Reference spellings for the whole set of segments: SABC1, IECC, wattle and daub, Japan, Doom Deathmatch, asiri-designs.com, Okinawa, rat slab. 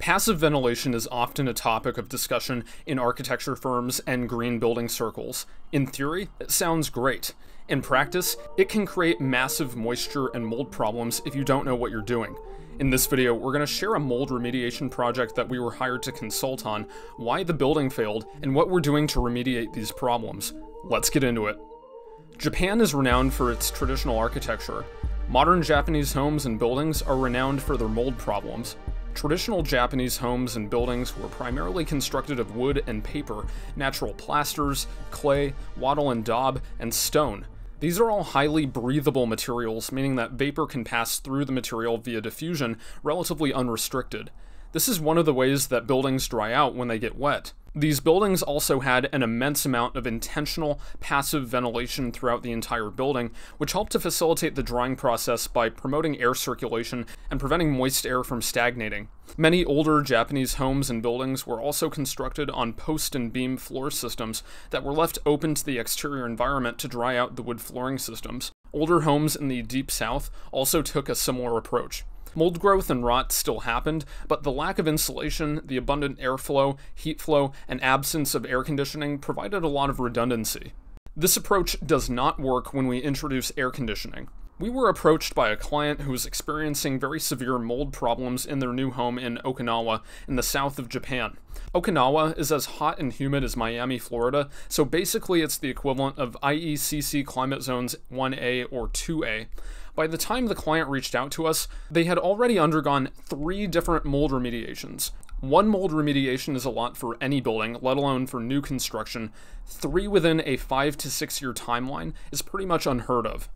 Passive ventilation is often a topic of discussion in architecture firms and green building circles. In theory, it sounds great. In practice, it can create massive moisture and mold problems if you don't know what you're doing. In this video, we're going to share a mold remediation project that we were hired to consult on, why the building failed, and what we're doing to remediate these problems. Let's get into it. Japan is renowned for its traditional architecture. Modern Japanese homes and buildings are renowned for their mold problems. Traditional Japanese homes and buildings were primarily constructed of wood and paper, natural plasters, clay, wattle and daub, and stone. These are all highly breathable materials, meaning that vapor can pass through the material via diffusion, relatively unrestricted. This is one of the ways that buildings dry out when they get wet. These buildings also had an immense amount of intentional, passive ventilation throughout the entire building, which helped to facilitate the drying process by promoting air circulation and preventing moist air from stagnating. Many older Japanese homes and buildings were also constructed on post and beam floor systems that were left open to the exterior environment to dry out the wood flooring systems. Older homes in the Deep South also took a similar approach. Mold growth and rot still happened, but the lack of insulation, the abundant airflow, heat flow, and absence of air conditioning provided a lot of redundancy. This approach does not work when we introduce air conditioning. We were approached by a client who was experiencing very severe mold problems in their new home in Okinawa, in the south of Japan. Okinawa is as hot and humid as Miami, Florida, so basically it's the equivalent of IECC climate zones 1A or 2A. By the time the client reached out to us, they had already undergone 3 different mold remediations. 1 mold remediation is a lot for any building, let alone for new construction. 3 within a 5- to 6-year timeline is pretty much unheard of.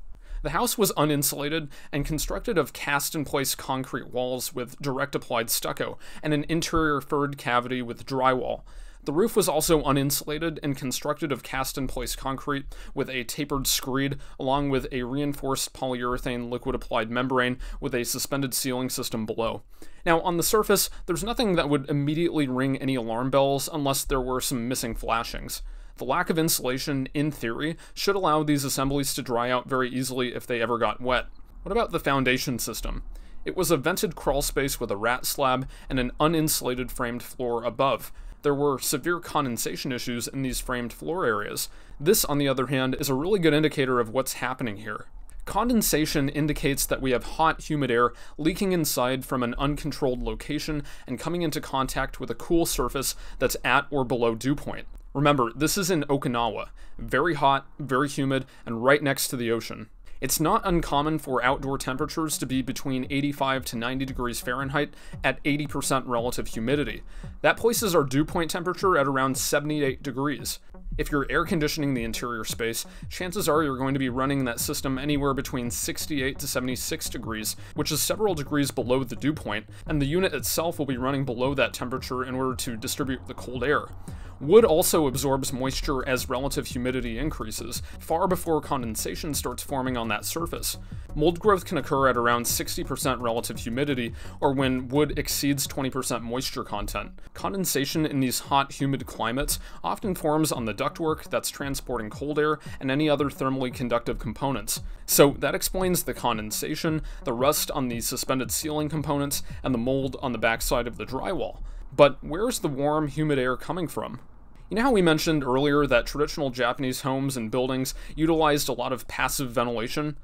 The house was uninsulated and constructed of cast-in-place concrete walls with direct-applied stucco and an interior third cavity with drywall. The roof was also uninsulated and constructed of cast-in-place concrete with a tapered screed, along with a reinforced polyurethane liquid-applied membrane with a suspended ceiling system below. Now, on the surface, there's nothing that would immediately ring any alarm bells unless there were some missing flashings. The lack of insulation, in theory, should allow these assemblies to dry out very easily if they ever got wet. What about the foundation system? It was a vented crawl space with a rat slab and an uninsulated framed floor above. There were severe condensation issues in these framed floor areas. This, on the other hand, is a really good indicator of what's happening here. Condensation indicates that we have hot, humid air leaking inside from an uncontrolled location and coming into contact with a cool surface that's at or below dew point. Remember, this is in Okinawa. Very hot, very humid, and right next to the ocean. It's not uncommon for outdoor temperatures to be between 85 to 90 degrees Fahrenheit at 80% relative humidity. That places our dew point temperature at around 78 degrees. If you're air conditioning the interior space, chances are you're going to be running that system anywhere between 68 to 76 degrees, which is several degrees below the dew point, and the unit itself will be running below that temperature in order to distribute the cold air. Wood also absorbs moisture as relative humidity increases, far before condensation starts forming on that surface. Mold growth can occur at around 60% relative humidity, or when wood exceeds 20% moisture content. Condensation in these hot, humid climates often forms on the ductwork that's transporting cold air and any other thermally conductive components. So that explains the condensation, the rust on the suspended ceiling components, and the mold on the backside of the drywall. But where's the warm, humid air coming from? You know how we mentioned earlier that traditional Japanese homes and buildings utilized a lot of passive ventilation?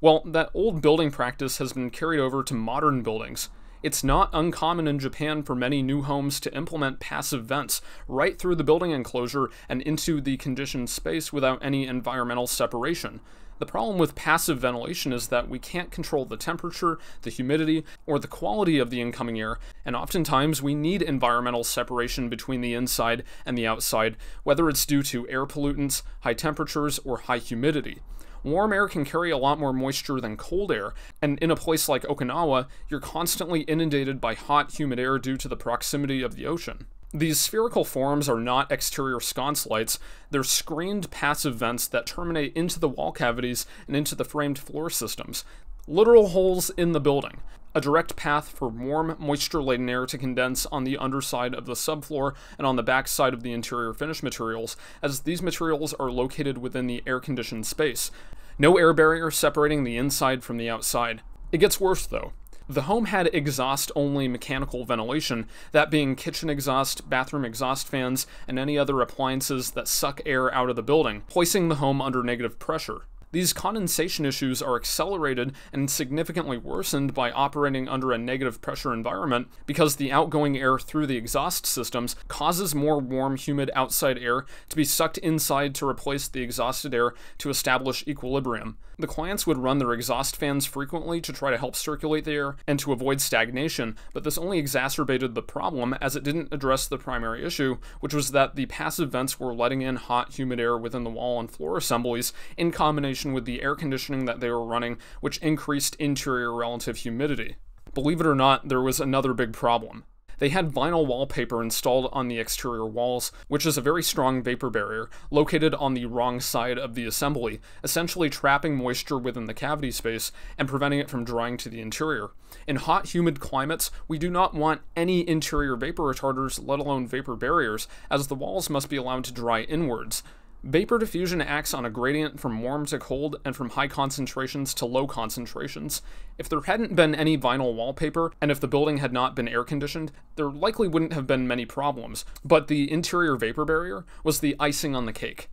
Well, that old building practice has been carried over to modern buildings. It's not uncommon in Japan for many new homes to implement passive vents right through the building enclosure and into the conditioned space without any environmental separation. The problem with passive ventilation is that we can't control the temperature, the humidity, or the quality of the incoming air, and oftentimes we need environmental separation between the inside and the outside, whether it's due to air pollutants, high temperatures, or high humidity. Warm air can carry a lot more moisture than cold air, and in a place like Okinawa, you're constantly inundated by hot, humid air due to the proximity of the ocean. These spherical forms are not exterior sconce lights, they're screened passive vents that terminate into the wall cavities and into the framed floor systems. Literal holes in the building. A direct path for warm, moisture-laden air to condense on the underside of the subfloor and on the backside of the interior finish materials, as these materials are located within the air-conditioned space. No air barrier separating the inside from the outside. It gets worse, though. The home had exhaust-only mechanical ventilation, that being kitchen exhaust, bathroom exhaust fans, and any other appliances that suck air out of the building, placing the home under negative pressure. These condensation issues are accelerated and significantly worsened by operating under a negative pressure environment because the outgoing air through the exhaust systems causes more warm, humid outside air to be sucked inside to replace the exhausted air to establish equilibrium. The clients would run their exhaust fans frequently to try to help circulate the air and to avoid stagnation, but this only exacerbated the problem as it didn't address the primary issue, which was that the passive vents were letting in hot, humid air within the wall and floor assemblies in combination with the air conditioning that they were running, which increased interior relative humidity. Believe it or not, there was another big problem. They had vinyl wallpaper installed on the exterior walls, which is a very strong vapor barrier, located on the wrong side of the assembly, essentially trapping moisture within the cavity space and preventing it from drying to the interior. In hot, humid climates, we do not want any interior vapor retarders, let alone vapor barriers, as the walls must be allowed to dry inwards. Vapor diffusion acts on a gradient from warm to cold and from high concentrations to low concentrations. If there hadn't been any vinyl wallpaper, and if the building had not been air conditioned, there likely wouldn't have been many problems, but the interior vapor barrier was the icing on the cake.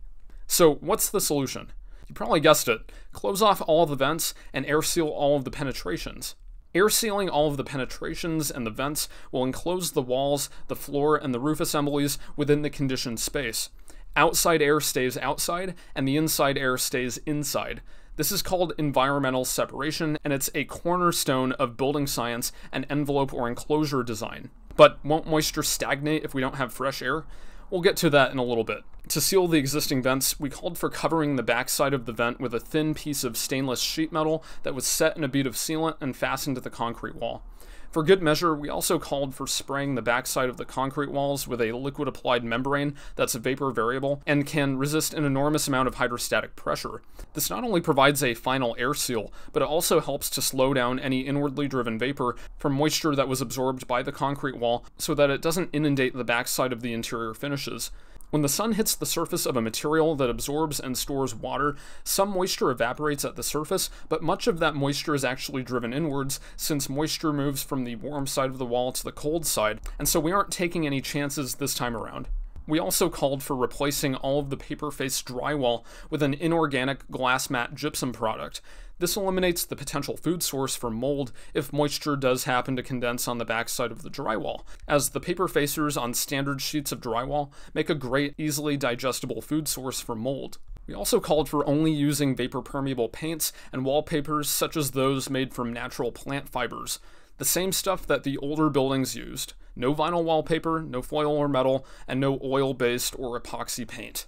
So what's the solution? You probably guessed it. Close off all the vents and air seal all of the penetrations. Air sealing all of the penetrations and the vents will enclose the walls, the floor, and the roof assemblies within the conditioned space. Outside air stays outside, and the inside air stays inside. This is called environmental separation, and it's a cornerstone of building science and envelope or enclosure design. But won't moisture stagnate if we don't have fresh air? We'll get to that in a little bit. To seal the existing vents, we called for covering the backside of the vent with a thin piece of stainless sheet metal that was set in a bead of sealant and fastened to the concrete wall. For good measure, we also called for spraying the backside of the concrete walls with a liquid applied membrane that's vapor variable and can resist an enormous amount of hydrostatic pressure. This not only provides a final air seal, but it also helps to slow down any inwardly driven vapor from moisture that was absorbed by the concrete wall so that it doesn't inundate the backside of the interior finishes. When the sun hits the surface of a material that absorbs and stores water, some moisture evaporates at the surface, but much of that moisture is actually driven inwards, since moisture moves from the warm side of the wall to the cold side, and so we aren't taking any chances this time around. We also called for replacing all of the paper-faced drywall with an inorganic glass mat gypsum product. This eliminates the potential food source for mold if moisture does happen to condense on the backside of the drywall, as the paper facers on standard sheets of drywall make a great, easily digestible food source for mold. We also called for only using vapor-permeable paints and wallpapers such as those made from natural plant fibers, the same stuff that the older buildings used. No vinyl wallpaper, no foil or metal, and no oil-based or epoxy paint.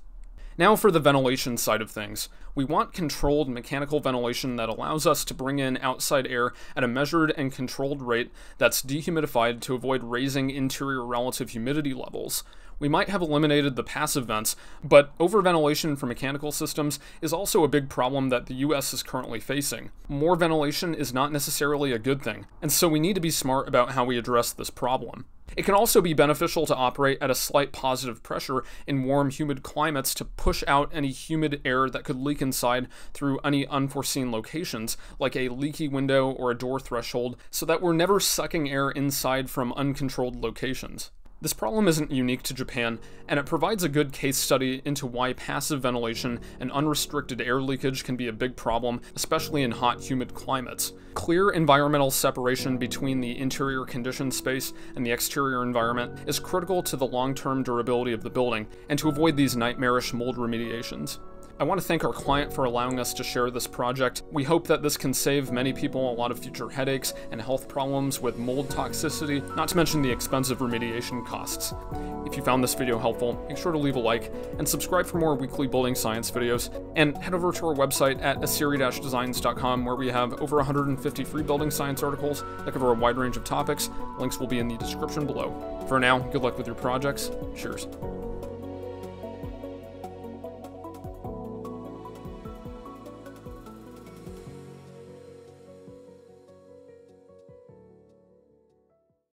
Now for the ventilation side of things. We want controlled mechanical ventilation that allows us to bring in outside air at a measured and controlled rate that's dehumidified to avoid raising interior relative humidity levels. We might have eliminated the passive vents, but overventilation for mechanical systems is also a big problem that the US is currently facing. More ventilation is not necessarily a good thing, and so we need to be smart about how we address this problem. It can also be beneficial to operate at a slight positive pressure in warm, humid climates to push out any humid air that could leak inside through any unforeseen locations, like a leaky window or a door threshold, so that we're never sucking air inside from uncontrolled locations. This problem isn't unique to Japan, and it provides a good case study into why passive ventilation and unrestricted air leakage can be a big problem, especially in hot, humid climates. Clear environmental separation between the interior conditioned space and the exterior environment is critical to the long-term durability of the building, and to avoid these nightmarish mold remediations. I want to thank our client for allowing us to share this project. We hope that this can save many people a lot of future headaches and health problems with mold toxicity, not to mention the expensive remediation costs. If you found this video helpful, make sure to leave a like and subscribe for more weekly building science videos, and head over to our website at asiri-designs.com where we have over 150 free building science articles that cover a wide range of topics. Links will be in the description below. For now, good luck with your projects. Cheers.